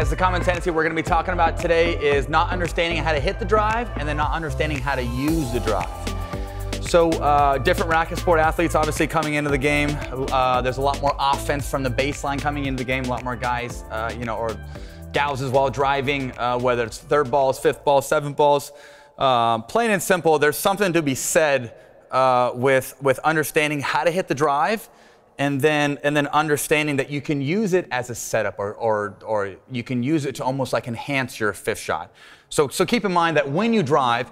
guys, the common tendency we're going to be talking about today is not understanding how to hit the drive and then not understanding how to use the drive. So different racket sport athletes obviously coming into the game. There's a lot more offense from the baseline coming into the game, a lot more guys, or gals while driving, whether it's third balls, fifth balls, seventh balls. Plain and simple, there's something to be said with understanding how to hit the drive and then understanding that you can use it as a setup or you can use it to almost like enhance your fifth shot. So keep in mind that when you drive,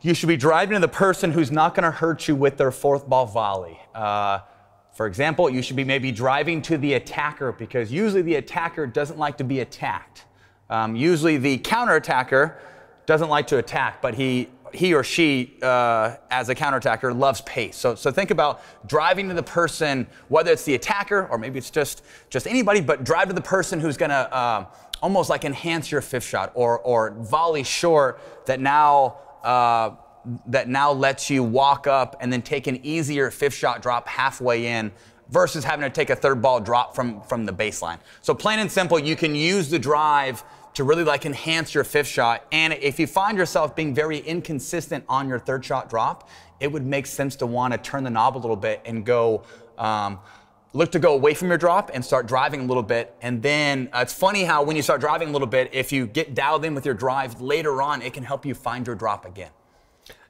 you should be driving to the person who's not going to hurt you with their fourth ball volley. For example, you should be maybe driving to the attacker because usually the attacker doesn't like to be attacked. Usually the counter-attacker doesn't like to attack, but he or she, as a counter-attacker, loves pace. So think about driving to the person, whether it's the attacker or maybe it's just anybody, but drive to the person who's going to almost like enhance your fifth shot or volley short that now lets you walk up and then take an easier fifth shot drop halfway in versus having to take a third ball drop from the baseline. So plain and simple, you can use the drive to really like enhance your fifth shot. And if you find yourself being very inconsistent on your third shot drop, it would make sense to want to turn the knob a little bit and go, look to go away from your drop and start driving a little bit. And then it's funny how when you start driving a little bit, if you get dialed in with your drive later on, it can help you find your drop again.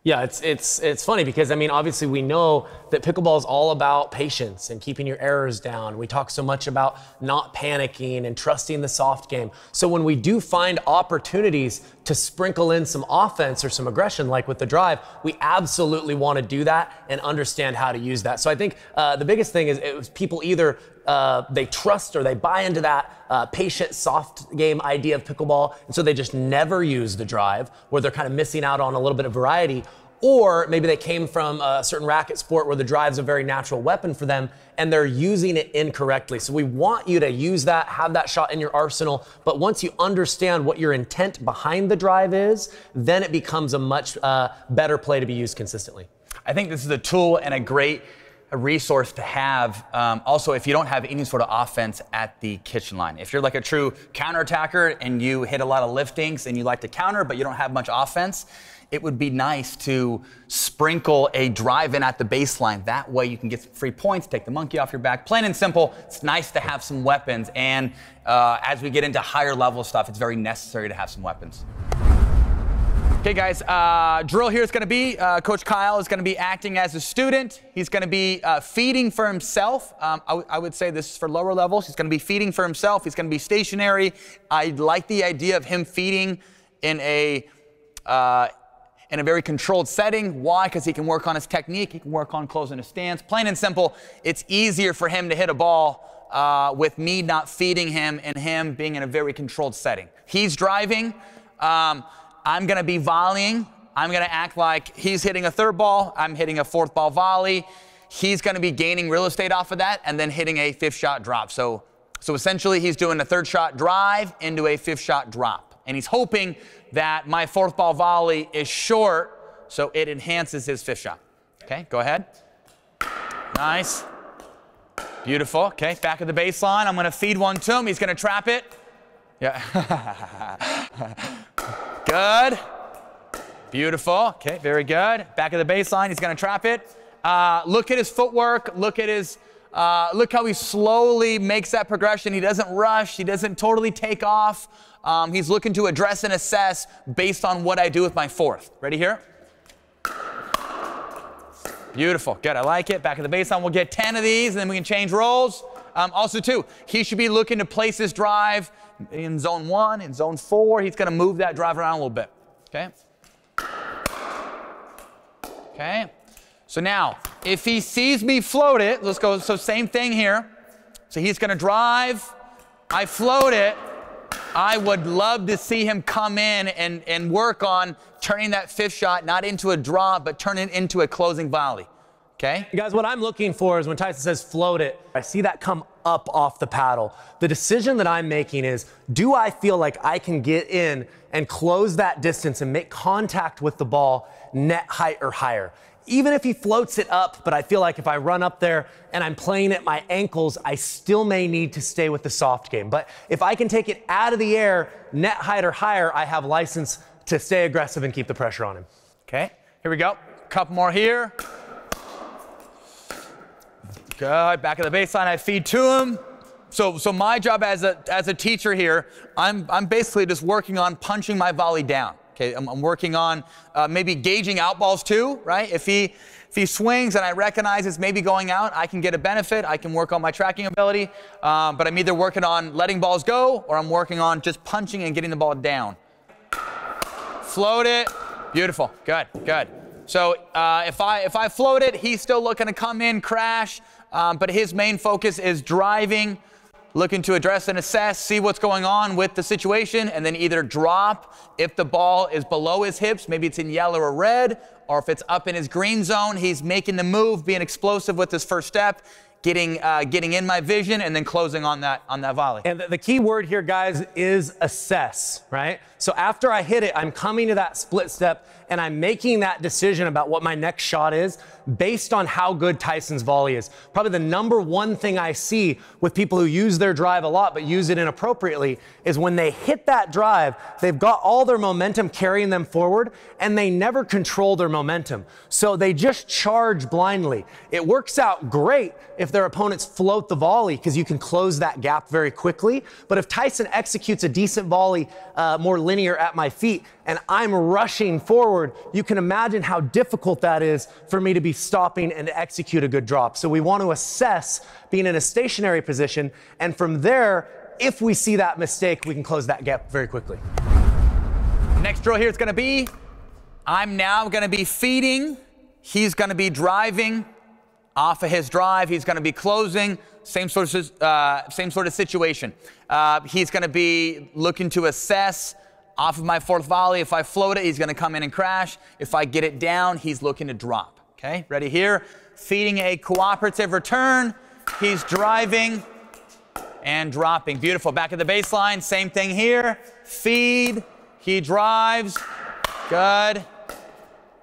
Yeah, it's funny because, I mean, obviously we know that pickleball is all about patience and keeping your errors down. We talk so much about not panicking and trusting the soft game. So when we do find opportunities to sprinkle in some offense or some aggression, like with the drive, we absolutely want to do that and understand how to use that. So I think the biggest thing is people either they trust or they buy into that patient soft game idea of pickleball, and so they just never use the drive, where they're kind of missing out on a little bit of variety. Or maybe they came from a certain racket sport where the drive's a very natural weapon for them, and they're using it incorrectly. So we want you to use that, have that shot in your arsenal. But once you understand what your intent behind the drive is, then it becomes a much better play to be used consistently. I think this is a tool and a resource to have. Also, if you don't have any sort of offense at the kitchen line, if you're like a true counterattacker and you hit a lot of liftings and you like to counter, but you don't have much offense, it would be nice to sprinkle a drive in at the baseline. That way you can get some free points, take the monkey off your back. Plain and simple, it's nice to have some weapons. And as we get into higher level stuff, it's very necessary to have some weapons. Okay guys, drill here is going to be, Coach Kyle is going to be acting as a student. He's going to be feeding for himself. I would say this is for lower levels. He's going to be feeding for himself. He's going to be stationary. I like the idea of him feeding in a very controlled setting. Why? Because he can work on his technique. He can work on closing his stance. Plain and simple, it's easier for him to hit a ball with me not feeding him and him being in a very controlled setting. He's driving. I'm going to be volleying. I'm going to act like he's hitting a third ball. I'm hitting a fourth ball volley. He's going to be gaining real estate off of that and then hitting a fifth shot drop. So essentially he's doing a third shot drive into a fifth shot drop. And he's hoping that my fourth ball volley is short so it enhances his fifth shot. Okay, go ahead. Nice. Beautiful. Okay, back at the baseline. I'm going to feed one to him. He's going to trap it. Yeah. Good. Beautiful. Okay, very good. Back of the baseline. He's going to trap it. Look at his footwork. Look at his, look how he slowly makes that progression. He doesn't rush. He doesn't totally take off. He's looking to address and assess based on what I do with my fourth. Ready here? Beautiful. Good. I like it. Back of the baseline. We'll get 10 of these and then we can change roles. Also too, he should be looking to place his drive in zone 1, in zone 4. He's going to move that drive around a little bit. Okay. Okay. So now, if he sees me float it, let's go. So same thing here. So he's going to drive. I float it. I would love to see him come in and work on turning that fifth shot not into a draw, but turn it into a closing volley. Okay. Guys, what I'm looking for is when Tyson says float it, I see that come up off the paddle. The decision that I'm making is, do I feel like I can get in and close that distance and make contact with the ball net height or higher? even if he floats it up, but I feel like if I run up there and I'm playing at my ankles, I still may need to stay with the soft game. But if I can take it out of the air, net height or higher, I have license to stay aggressive and keep the pressure on him. Okay, here we go. Couple more here. Good, back at the baseline, I feed to him. So my job as a teacher here, I'm basically just working on punching my volley down. Okay, I'm working on maybe gauging out balls too, right? If he swings and I recognize it's maybe going out, I can get a benefit. I can work on my tracking ability, but I'm either working on letting balls go or I'm working on just punching and getting the ball down. Float it. Beautiful. Good, good. So if I float it, he's still looking to come in, crash, but his main focus is driving, looking to address and assess, see what's going on with the situation, and then either drop if the ball is below his hips, maybe it's in yellow or red, or if it's up in his green zone, he's making the move, being explosive with his first step, getting in my vision, and then closing on that volley. And the key word here, guys, is assess, right? So after I hit it, I'm coming to that split step, and I'm making that decision about what my next shot is based on how good Tyson's volley is. Probably the #1 thing I see with people who use their drive a lot but use it inappropriately is when they hit that drive, they've got all their momentum carrying them forward, and they never control their momentum. So they just charge blindly. It works out great if their opponents float the volley because you can close that gap very quickly. But if Tyson executes a decent volley, more linear at my feet, and I'm rushing forward, you can imagine how difficult that is for me to be stopping and execute a good drop. So we want to assess being in a stationary position, and from there, if we see that mistake, we can close that gap very quickly. Next drill here is going to be, I'm now going to be feeding, he's going to be driving off of his drive, he's going to be closing, same sort of situation. He's going to be looking to assess off of my fourth volley. If I float it, he's going to come in and crash. If I get it down, he's looking to drop. Okay, ready here? Feeding a cooperative return. He's driving and dropping. Beautiful. Back at the baseline, same thing here. Feed, he drives. Good.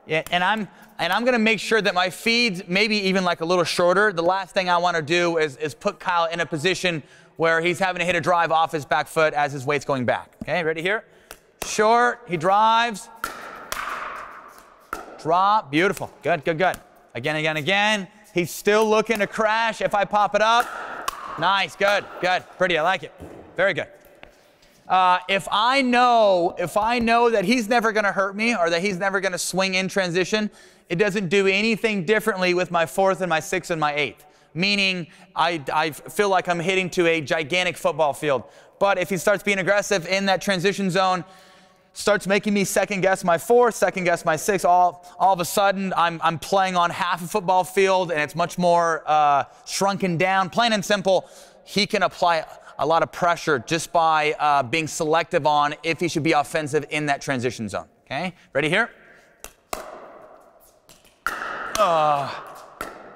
Yeah, and I'm going to make sure that my feed's maybe even like a little shorter. The last thing I want to do is put Kyle in a position where he's having to hit a drive off his back foot as his weight's going back. Okay, ready here? Short, he drives. Drop, beautiful. Good, good, good. Again, again, again. He's still looking to crash if I pop it up. Nice, good, good. Pretty, I like it. Very good. If I know that he's never gonna hurt me or that he's never gonna swing in transition, it doesn't do anything differently with my fourth and my sixth and my eighth. Meaning I feel like I'm hitting to a gigantic football field. But if he starts being aggressive in that transition zone, starts making me second guess my fourth, second guess my sixth, all of a sudden I'm playing on half a football field and it's much more shrunken down. Plain and simple, he can apply a lot of pressure just by being selective on if he should be offensive in that transition zone. Okay, ready here?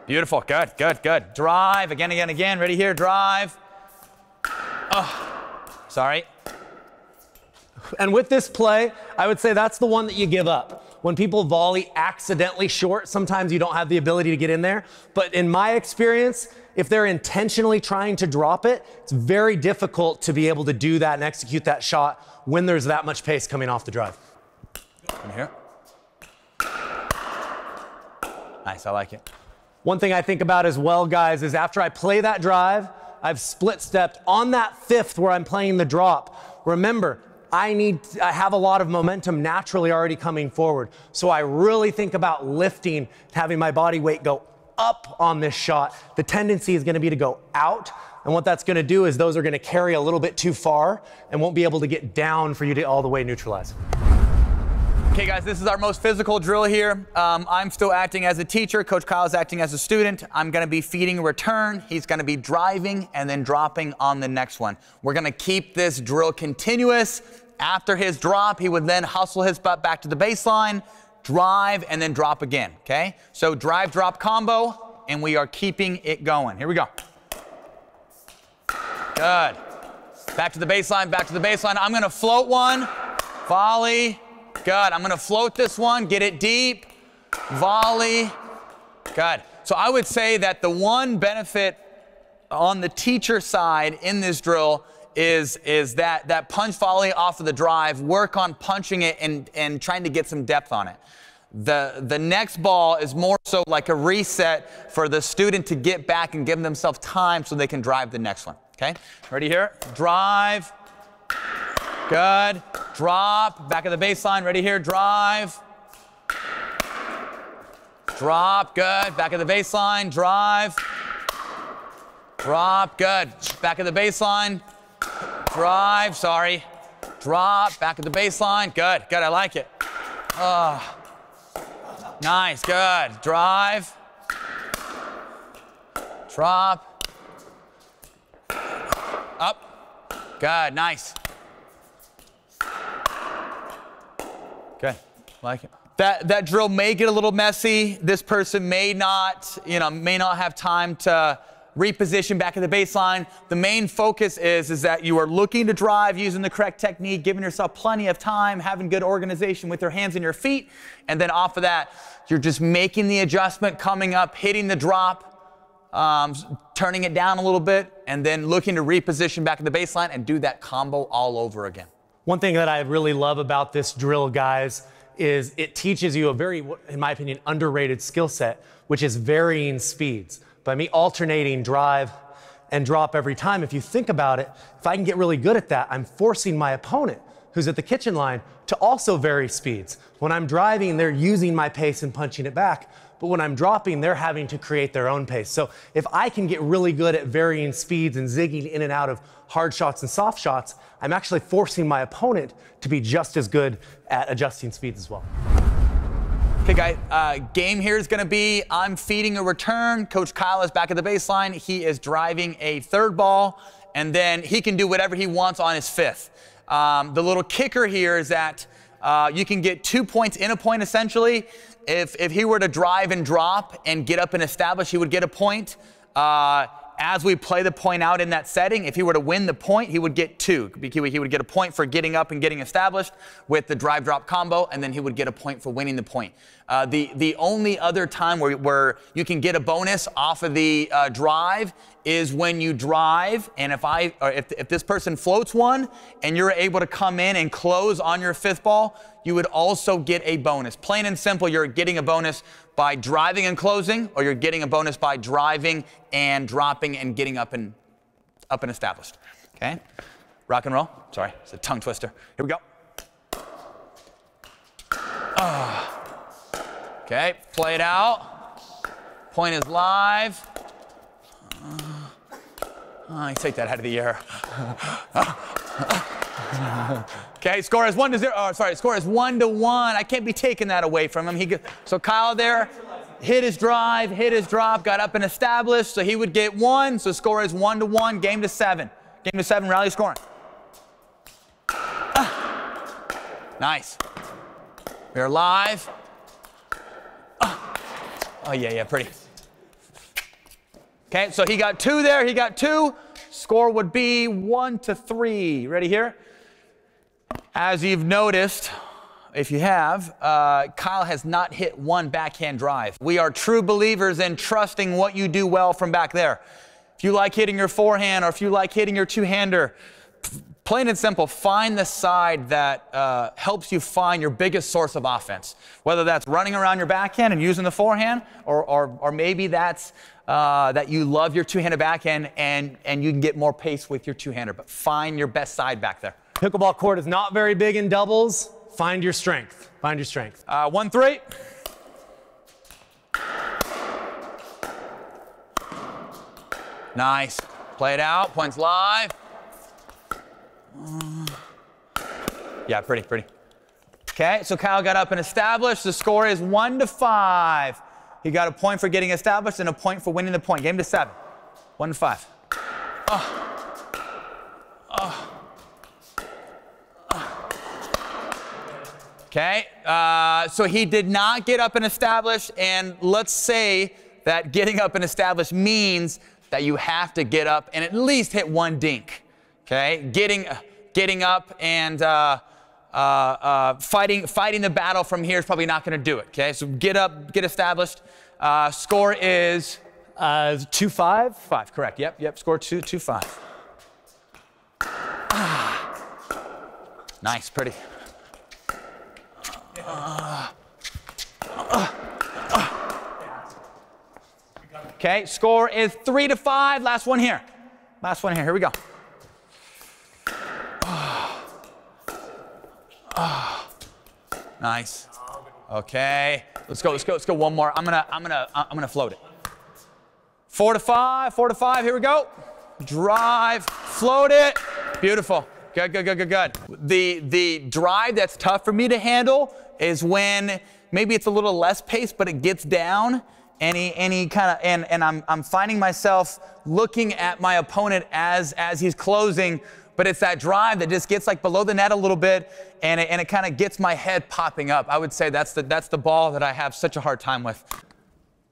Beautiful, good, good, good. Drive, again, again, again. Ready here, drive. Sorry. And with this play, I would say that's the one that you give up. When people volley accidentally short, sometimes you don't have the ability to get in there. But in my experience, if they're intentionally trying to drop it, it's very difficult to be able to do that and execute that shot when there's that much pace coming off the drive. In here. Nice, I like it. One thing I think about as well, guys, is after I play that drive, I've split-stepped on that fifth where I'm playing the drop. Remember, I have a lot of momentum naturally already coming forward. So I really think about lifting, having my body weight go up on this shot. The tendency is gonna be to go out. And what that's gonna do is those are gonna carry a little bit too far and won't be able to get down for you to all the way neutralize. Okay guys, this is our most physical drill here. I'm still acting as a teacher, Coach Kyle's acting as a student. I'm gonna be feeding a return, he's gonna be driving and then dropping on the next one. We're gonna keep this drill continuous. After his drop, he would then hustle his butt back to the baseline, drive and then drop again, okay? So drive, drop combo, and we are keeping it going. Here we go. Good. Back to the baseline, back to the baseline. I'm gonna float one, volley. Good, I'm gonna float this one, get it deep, volley. God. So I would say that the one benefit on the teacher side in this drill is that punch volley off of the drive, work on punching it and trying to get some depth on it. The next ball is more so like a reset for the student to get back and give themselves time so they can drive the next one. Okay? Ready here? Drive. Good. Drop. Back of the baseline. Ready here? Drive. Drop. Good. Back of the baseline. Drive. Drop. Good. Back of the baseline. Drive. Sorry. Drop. Back of the baseline. Good. Good. I like it. Nice. Good. Drive. Drop. Up. Good. Nice. Good. Like it. That drill may get a little messy. This person may not, have time to reposition back at the baseline. The main focus is that you are looking to drive using the correct technique, giving yourself plenty of time, having good organization with your hands and your feet. And then off of that, you're just making the adjustment, coming up, hitting the drop, turning it down a little bit, and then looking to reposition back at the baseline and do that combo all over again. One thing that I really love about this drill, guys, is it teaches you a very, in my opinion, underrated skill set, which is varying speeds. By me alternating drive and drop every time, if you think about it, if I can get really good at that, I'm forcing my opponent, who's at the kitchen line, to also vary speeds. When I'm driving, they're using my pace and punching it back, but when I'm dropping, they're having to create their own pace. So if I can get really good at varying speeds and zigging in and out of hard shots and soft shots, I'm actually forcing my opponent to be just as good at adjusting speeds as well. Okay, guys, game here is going to be I'm feeding a return. Coach Kyle is back at the baseline. He is driving a third ball, and then he can do whatever he wants on his fifth. The little kicker here is that you can get 2 points in a point, essentially. If he were to drive and drop and get up and establish, he would get a point. As we play the point out in that setting, if he were to win the point, he would get 2. He would get a point for getting up and getting established with the drive-drop combo, and then he would get a point for winning the point. The only other time where you can get a bonus off of the drive is when you drive, and if this person floats one and you're able to come in and close on your fifth ball, you would also get a bonus. Plain and simple, you're getting a bonus by driving and closing, or you're getting a bonus by driving and dropping and getting up and established. Okay? Rock and roll. Sorry, it's a tongue twister. Here we go. Okay, play it out. Point is live. I take that out of the air. Okay, score is 1-0. Oh, sorry, score is 1-1. I can't be taking that away from him. So Kyle there hit his drive, hit his drop, got up and established. So he would get 1. So score is 1-1. Game to 7. Game to 7. Rally scoring. Nice. We are live. Oh yeah, pretty. Okay, so he got 2 there, he got 2. Score would be 1-3. Ready here? As you've noticed, if you have, Kyle has not hit one backhand drive. We are true believers in trusting what you do well from back there. If you like hitting your forehand or if you like hitting your two-hander, plain and simple, find the side that helps you find your biggest source of offense. Whether that's running around your backhand and using the forehand, or maybe that's that you love your two-hander backhand and you can get more pace with your two-hander, but find your best side back there. Pickleball court is not very big in doubles. Find your strength. Find your strength. 1-3. Nice. Play it out. Points live. Yeah, pretty. Okay, so Kyle got up and established. The score is 1-5. He got a point for getting established and a point for winning the point. Game to 7. 1-5. Okay, so he did not get up and established, and let's say that getting up and established means that you have to get up and at least hit one dink. Okay, getting up and fighting the battle from here is probably not going to do it, okay? So get up, get established. Score is 2-5. 5, correct. Yep, yep. Score 2-5. Nice, pretty. Okay, score is 3-5. Last one here. Last one here. Here we go. Nice. Okay. Let's go. Let's go. Let's go. One more. I'm gonna float it. 4-5. 4-5. Here we go. Drive. Float it. Beautiful. Good. Good. Good. Good. Good. The drive that's tough for me to handle is when maybe it's a little less pace, but it gets down. Any kind of and I'm finding myself looking at my opponent as he's closing. But it's that drive that just gets like below the net a little bit, and it kind of gets my head popping up. I would say that's the ball that I have such a hard time with.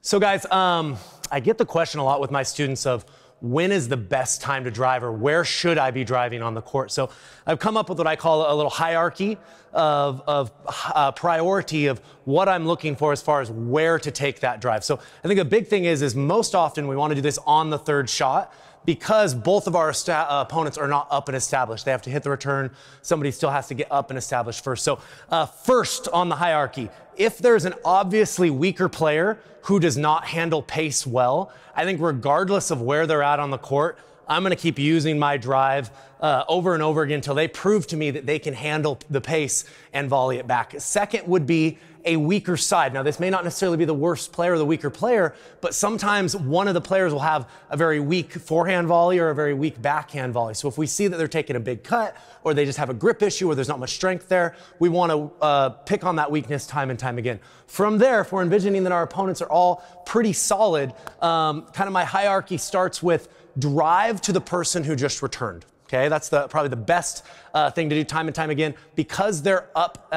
So guys, I get the question a lot with my students of when is the best time to drive or where should I be driving on the court? So I've come up with what I call a little hierarchy of priority of what I'm looking for as far as where to take that drive. So I think a big thing is most often we want to do this on the third shot, because both of our opponents are not up and established. They have to hit the return. Somebody still has to get up and established first. So first on the hierarchy, if there's an obviously weaker player who does not handle pace well, I think regardless of where they're at on the court, I'm gonna keep using my drive over and over again until they prove to me that they can handle the pace and volley it back. Second would be a weaker side. Now, this may not necessarily be the worst player or the weaker player, but sometimes one of the players will have a very weak forehand volley or a very weak backhand volley. So if we see that they're taking a big cut or they just have a grip issue or there's not much strength there, we want to pick on that weakness time and time again. From there, if we're envisioning that our opponents are all pretty solid, kind of my hierarchy starts with drive to the person who just returned. Okay, that's probably the best thing to do time and time again. Because they're up,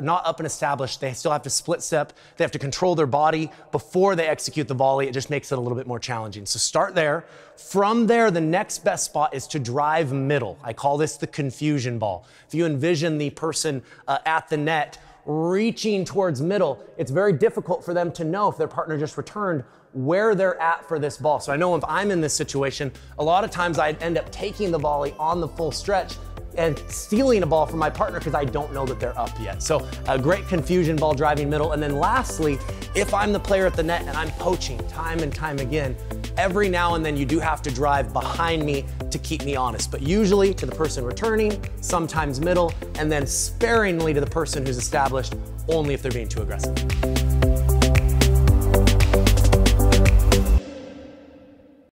not up and established, they still have to split step. They have to control their body before they execute the volley. It just makes it a little bit more challenging. So start there. From there, the next best spot is to drive middle. I call this the confusion ball. If you envision the person at the net reaching towards middle, it's very difficult for them to know if their partner just returned where they're at for this ball. So I know if I'm in this situation, a lot of times I'd end up taking the volley on the full stretch and stealing a ball from my partner because I don't know that they're up yet. So a great confusion ball driving middle. And then lastly, if I'm the player at the net and I'm poaching time and time again, every now and then you do have to drive behind me to keep me honest, but usually to the person returning, sometimes middle, and then sparingly to the person who's established, only if they're being too aggressive.